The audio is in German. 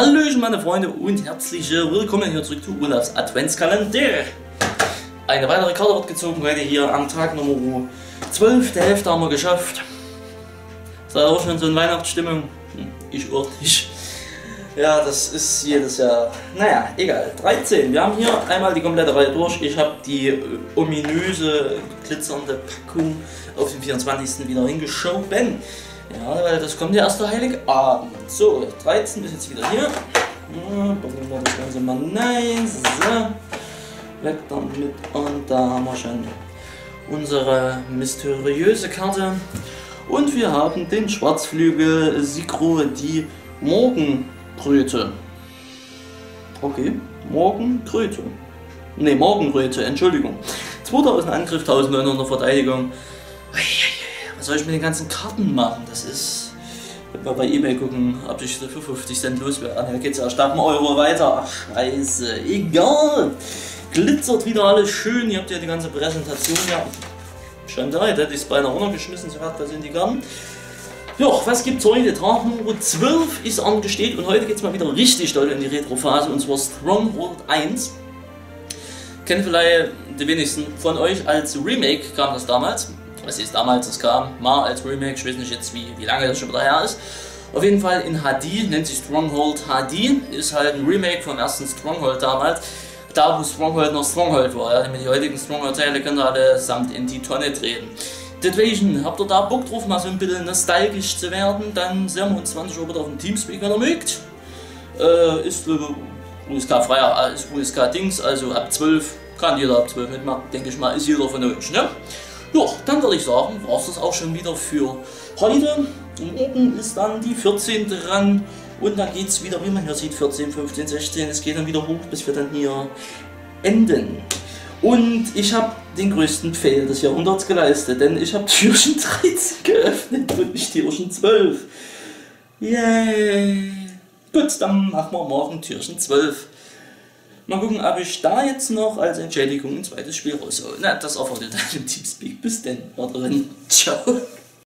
Hallöchen meine Freunde und herzlich willkommen hier zurück zu Olafs Adventskalender. Eine weitere Karte wird gezogen, heute hier am Tag Nummer 12, der Hälfte haben wir geschafft. Seid ihr auch schon so in Weihnachtsstimmung? Ich auch nicht. Ja, das ist jedes Jahr, naja, egal. 13, wir haben hier einmal die komplette Reihe durch. Ich habe die ominöse, glitzernde Packung auf den 24. wieder hingeschoben. Ja, weil das kommt ja erst der Heiligabend. So, 13 bis jetzt wieder hier. Ja, bringen wir das Ganze mal nice. So, weg damit. Und da haben wir schon unsere mysteriöse Karte. Und wir haben den Schwarzflügel Sikro, die Morgenkröte. Okay, Morgenkröte. Ne, Morgenkröte, Entschuldigung. 2000 Angriff, 1900 Verteidigung. Was soll ich mit den ganzen Karten machen? Das ist. Wenn wir bei eBay gucken, ob ich für 50 Cent loswerde. Da geht's ja stark im Euro weiter. Ach, scheiße, egal. Glitzert wieder alles schön. Ihr habt ja die ganze Präsentation ja schon da. Hätte ich es beinahe runtergeschmissen, so hart da sind die Karten. Ja, was gibt's heute? Tag Nummer 12 ist angesteht und heute geht's mal wieder richtig doll in die Retro-Phase und zwar Strong World 1. Kennen vielleicht die wenigsten von euch, als Remake kam das damals. Was ist damals, das kam mal als Remake, ich weiß nicht jetzt wie lange das schon wieder her ist. Auf jeden Fall in HD, nennt sich Stronghold HD, ist halt ein Remake vom ersten Stronghold damals. Da wo Stronghold noch Stronghold war, ja, mit den heutigen Stronghold-Teile könnt ihr alle samt in die Tonne treten. Deswegen, habt ihr da Bock drauf, mal so ein bisschen nostalgisch zu werden, dann sehen wir uns 20 Uhr wieder auf dem Teamspeak, wenn ihr mögt. Ist USK freier, ist USK Dings, also ab 12, kann jeder ab 12 mitmachen, denke ich mal, ist jeder von euch, ne? Ja, dann würde ich sagen, war es das auch schon wieder für heute. Morgen ist dann die 14 dran und dann geht es wieder, wie man hier sieht, 14, 15, 16, es geht dann wieder hoch, bis wir dann hier enden. Und ich habe den größten Fail des Jahrhunderts geleistet, denn ich habe Türchen 13 geöffnet und nicht Türchen 12. Yay! Gut, dann machen wir morgen Türchen 12. Mal gucken, ob ich da jetzt noch als Entschädigung ein zweites Spiel raushole. Na, das erfordert dann im Teamspeak. Bis denn, war drin. Ciao!